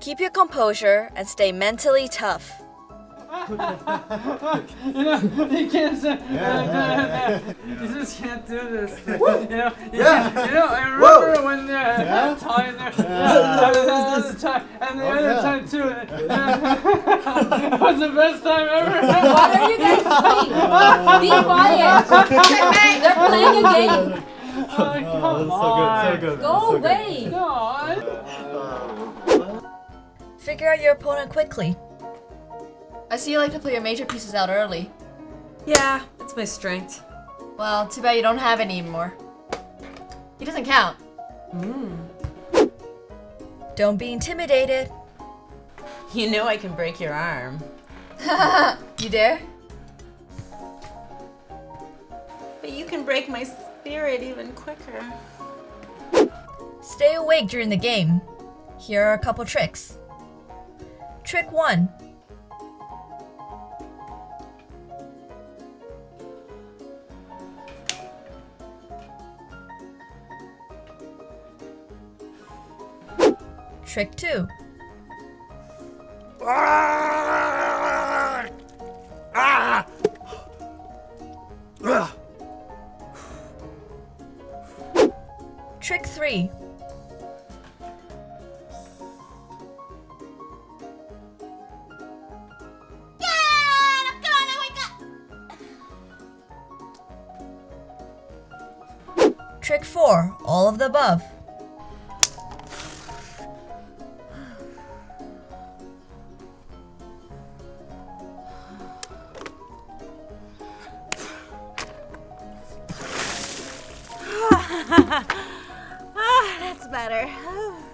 Keep your composure and stay mentally tough. You know, you can't say, you just can't do this. You know, I remember when that time there, and the other time too. It was the best time ever. Why are you guys fighting? Be quiet. They're playing a game. Come on. Go away. Figure out your opponent quickly. I see you like to play your major pieces out early. Yeah, it's my strength. Well, too bad you don't have any anymore. He doesn't count. Don't be intimidated. You know I can break your arm. You dare? But you can break my spirit even quicker. Stay awake during the game. Here are a couple tricks. Trick 1. Trick 2. Trick 3. Yeah, Trick 4. All of the above. Ah, that's better.